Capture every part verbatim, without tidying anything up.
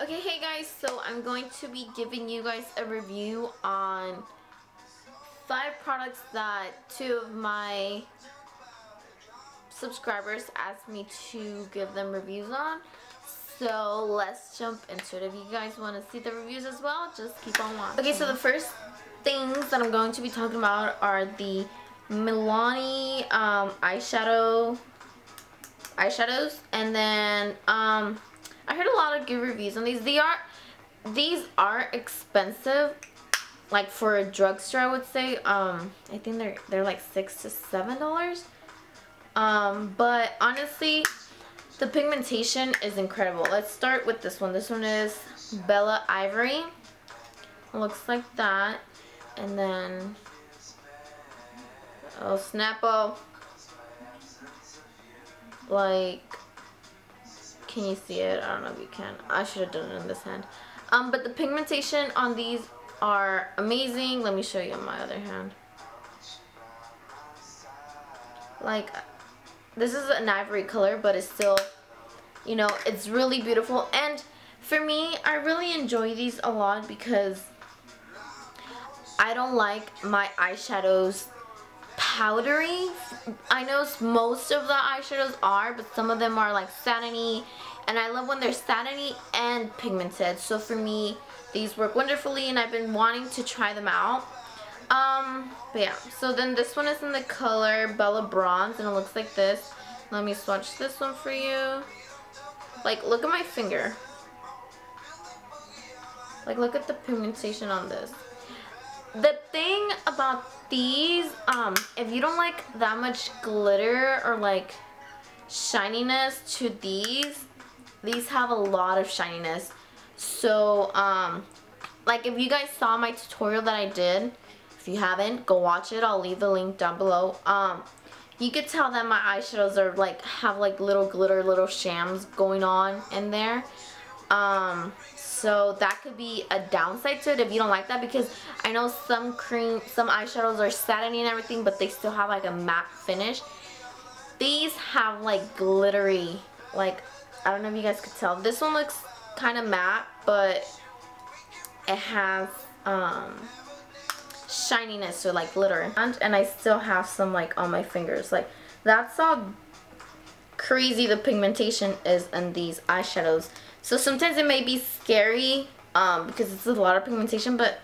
Okay, hey guys, so I'm going to be giving you guys a review on five products that two of my subscribers asked me to give them reviews on. So let's jump into it. If you guys want to see the reviews as well, just keep on watching. Okay, so the first things that I'm going to be talking about are the Milani um, eyeshadow eyeshadows, and then um, I heard a lot of good reviews on these. They are, these are expensive, like for a drugstore, I would say. Um, I think they're they're like six to seven dollars. Um, but honestly, the pigmentation is incredible. Let's start with this one. This one is Bella Ivory. Looks like that, and then oh, Snapple. Like, can you see it? I don't know if you can. I should have done it in this hand. Um, but the pigmentation on these are amazing. Let me show you on my other hand. Like, this is an ivory color, but it's still, you know, it's really beautiful. And for me, I really enjoy these a lot because I don't like my eyeshadows powdery. I know most of the eyeshadows are, but some of them are like satiny, and I love when they're satiny and pigmented. So for me, these work wonderfully, and I've been wanting to try them out. Um, but yeah, so then this one is in the color Bella Bronze, and it looks like this. Let me swatch this one for you. Like, look at my finger. Like, look at the pigmentation on this. The thing about these, um, if you don't like that much glitter or like shininess to these, these have a lot of shininess. So, um, like if you guys saw my tutorial that I did, if you haven't, go watch it. I'll leave the link down below. Um, you could tell that my eyeshadows are like, have like little glitter, little shams going on in there. Um, so that could be a downside to it if you don't like that, because I know some cream, some eyeshadows are satiny and everything, but they still have like a matte finish. These have like glittery, like, I don't know if you guys could tell. This one looks kind of matte, but it has, um, shininess or like glitter. And, and I still have some like on my fingers. Like, that's how crazy the pigmentation is in these eyeshadows. So sometimes it may be scary um, because it's a lot of pigmentation, but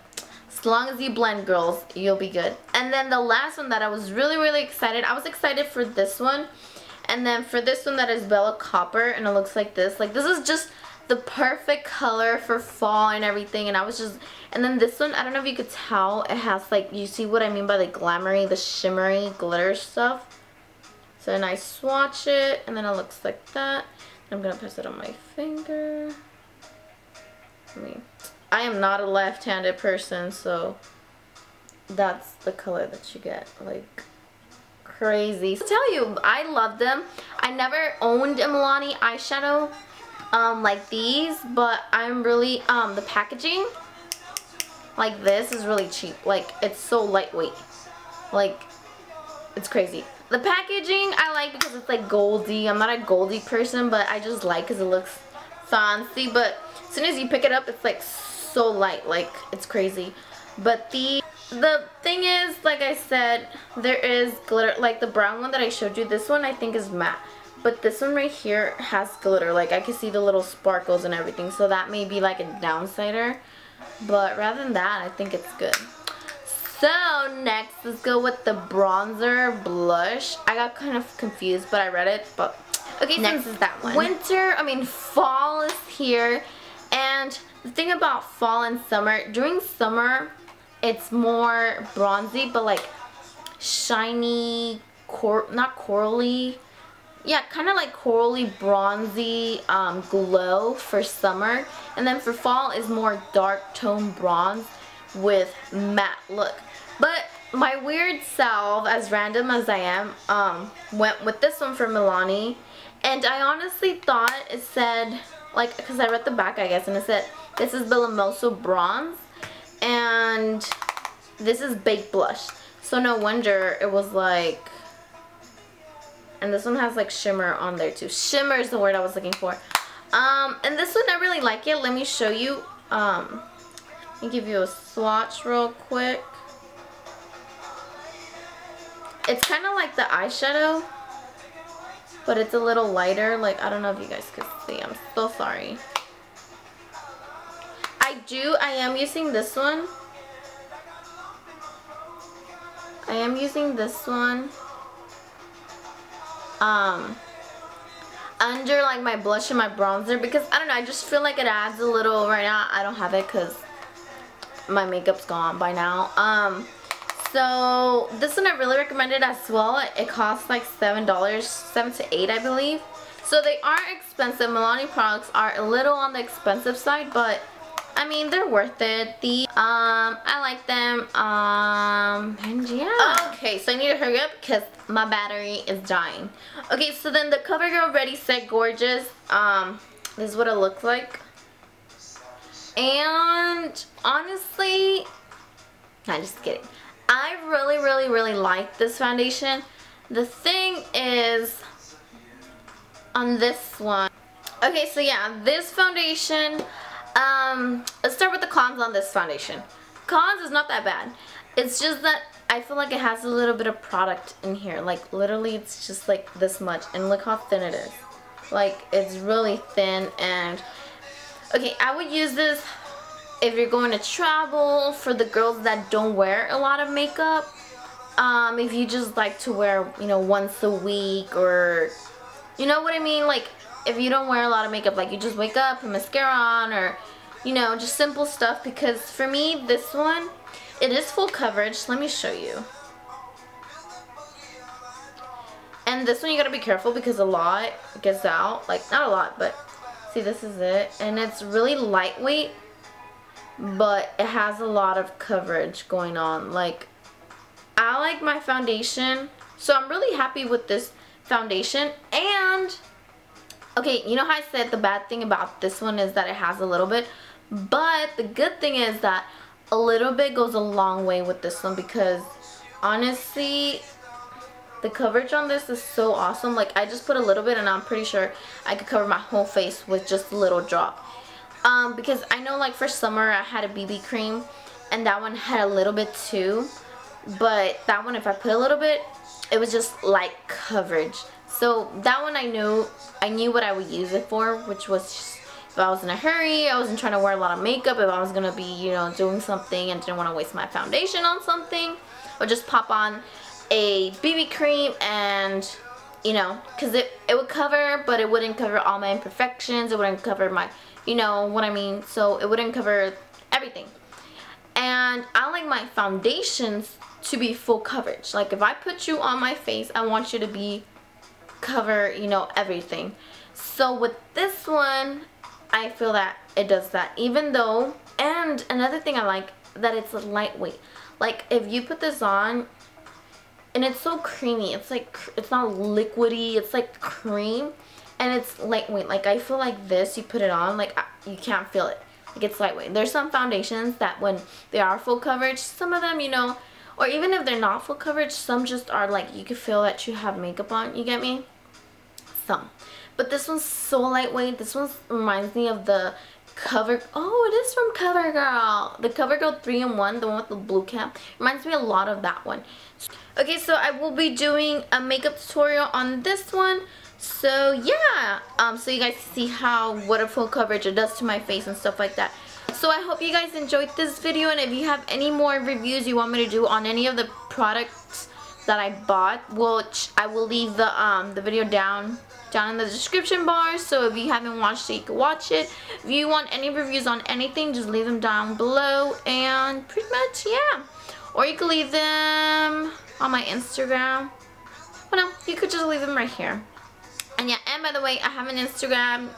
as long as you blend, girls, you'll be good. And then the last one that I was really, really excited, I was excited for this one. And then for this one that is Bella Copper, and it looks like this. Like, this is just the perfect color for fall and everything, and I was just, and then this one, I don't know if you could tell, it has like, you see what I mean by the glamoury, the shimmery glitter stuff. So then I swatch it, and then it looks like that. I'm gonna press it on my finger. I mean, I am not a left-handed person, so that's the color that you get. Like, crazy. I tell you, I love them. I never owned a Milani eyeshadow um, like these, but I'm really um, the packaging like this is really cheap. Like, it's so lightweight. Like, it's crazy. The packaging I like because it's like goldy. I'm not a goldy person, but I just like because it looks fancy. But as soon as you pick it up, it's like so light. Like, it's crazy. But the the thing is, like I said, there is glitter. Like the brown one that I showed you, this one I think is matte. But this one right here has glitter. Like, I can see the little sparkles and everything. So that may be like a downsider. But rather than that, I think it's good. So next, let's go with the bronzer blush. I got kind of confused, but I read it. But okay, next is that one. Winter, I mean fall is here, and the thing about fall and summer, during summer, it's more bronzy, but like shiny, cor not corally, yeah, kind of like corally bronzy um, glow for summer, and then for fall is more dark tone bronze with matte look. But my weird self, as random as I am, um, went with this one from Milani. And I honestly thought it said, like, because I read the back, I guess, and it said, this is the Limoso Bronze, and this is Baked Blush. So no wonder it was like, and this one has, like, shimmer on there, too. Shimmer is the word I was looking for. Um, and this one, I really like it. Let me show you. Um, let me give you a swatch real quick. It's kind of like the eyeshadow, but it's a little lighter. Like, I don't know if you guys could see. I'm so sorry. I do. I am using this one. I am using this one. Um... under like my blush and my bronzer, because I don't know, I just feel like it adds a little. Right now I don't have it because my makeup's gone by now. Um so this one I really recommend it as well. It costs like seven dollars, seven to eight I believe, so they are expensive. Milani products are a little on the expensive side, but I mean they're worth it. The um I like them. Um and yeah. Okay, so I need to hurry up because my battery is dying. Okay, so then the CoverGirl Ready Set Gorgeous. Um this is what it looks like. And honestly, I'm just kidding. I really, really, really like this foundation. The thing is on this one. Okay, so yeah, this foundation. Um, let's start with the cons on this foundation. Cons is not that bad. It's just that I feel like it has a little bit of product in here. Like, literally, it's just like this much. And look how thin it is. Like, it's really thin. And, okay, I would use this if you're going to travel, for the girls that don't wear a lot of makeup. Um, if you just like to wear, you know, once a week, or, you know what I mean? Like, if you don't wear a lot of makeup, like you just wake up and mascara on, or you know, just simple stuff. Because for me, this one, it is full coverage. Let me show you. And this one you gotta be careful because a lot gets out. Like, not a lot, but see, this is it. And it's really lightweight, but it has a lot of coverage going on. Like, I like my foundation, so I'm really happy with this foundation. And okay, you know how I said the bad thing about this one is that it has a little bit, but the good thing is that a little bit goes a long way with this one, because honestly, the coverage on this is so awesome. Like, I just put a little bit and I'm pretty sure I could cover my whole face with just a little drop. Um, because I know, like, for summer I had a B B cream and that one had a little bit too, but that one, if I put a little bit, it was just light coverage. So that one I knew, I knew what I would use it for, which was just, if I was in a hurry, I wasn't trying to wear a lot of makeup, if I was going to be, you know, doing something and didn't want to waste my foundation on something, or just pop on a B B cream and, you know, because it, it would cover, but it wouldn't cover all my imperfections, it wouldn't cover my, you know what I mean, so it wouldn't cover everything. And I like my foundations to be full coverage. Like, if I put you on my face, I want you to be cover, you know, everything. So with this one, I feel that it does that, even though, and another thing I like, that it's lightweight. Like, if you put this on, and it's so creamy, it's like, it's not liquidy, it's like cream, and it's lightweight. Like, I feel like this, you put it on, like, I, you can't feel it. Like, it's lightweight. There's some foundations that when they are full coverage, some of them, you know, or even if they're not full coverage, some just are like, you can feel that you have makeup on, you get me? Some. But this one's so lightweight. This one reminds me of the Cover... Oh, it is from CoverGirl. The CoverGirl three in one, the one with the blue cap. Reminds me a lot of that one. Okay, so I will be doing a makeup tutorial on this one. So, yeah. Um, so you guys can see how, what a full coverage it does to my face and stuff like that. So I hope you guys enjoyed this video, and if you have any more reviews you want me to do on any of the products that I bought, which I will leave the um the video down down in the description bar, so if you haven't watched it, you can watch it. If you want any reviews on anything, just leave them down below, and pretty much, yeah. Or you could leave them on my Instagram. Well, no, you could just leave them right here. And yeah, and by the way, I have an Instagram.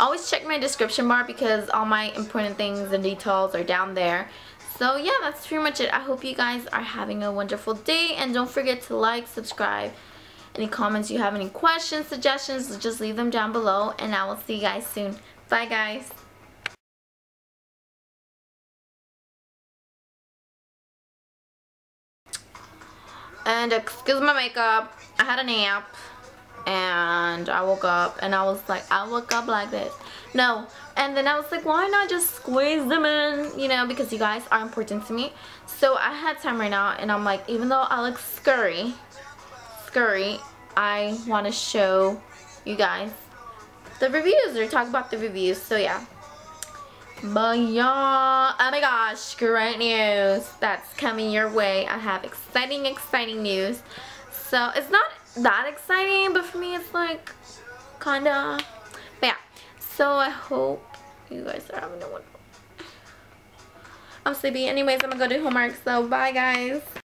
Always check my description bar because all my important things and details are down there. So yeah, that's pretty much it. I hope you guys are having a wonderful day, and don't forget to like, subscribe. Any comments you have, any questions, suggestions, just leave them down below, and I will see you guys soon. Bye guys. And excuse my makeup. I had a nap. and I woke up and I was like, I woke up like this. No. And then I was like, why not just squeeze them in, you know, because you guys are important to me. So I had time right now, and I'm like, even though I look scurry, scurry, I want to show you guys the reviews, or talk about the reviews. So yeah. But y'all, oh my gosh, great news that's coming your way. I have exciting, exciting news. So it's not that exciting, but for me it's like kinda. But yeah, so I hope you guys are having a wonderful. I'm sleepy. Anyways, I'm gonna go do homework, so bye guys.